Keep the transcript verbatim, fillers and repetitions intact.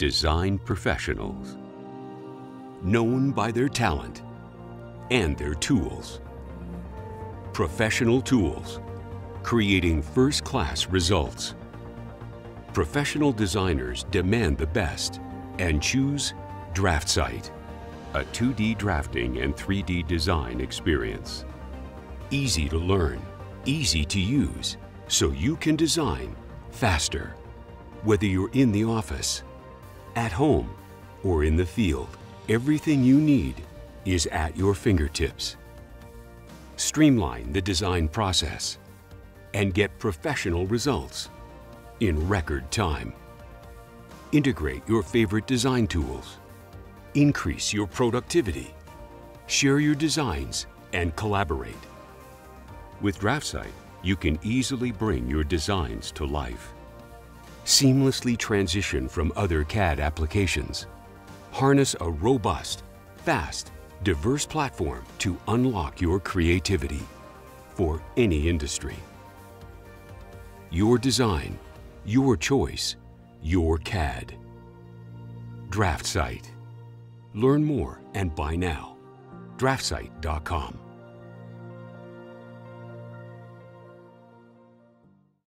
design professionals, known by their talent and their tools. Professional tools, creating first-class results. Professional designers demand the best and choose DraftSight, a two D drafting and three D design experience. Easy to learn, easy to use, so you can design faster, whether you're in the office, at home, or in the field. Everything you need is at your fingertips. Streamline the design process and get professional results in record time. Integrate your favorite design tools. Increase your productivity. Share your designs and collaborate. With DraftSight, you can easily bring your designs to life. Seamlessly transition from other C A D applications. Harness a robust, fast, diverse platform to unlock your creativity for any industry. Your design, your choice, your C A D. DraftSight. Learn more and buy now. DraftSight dot com.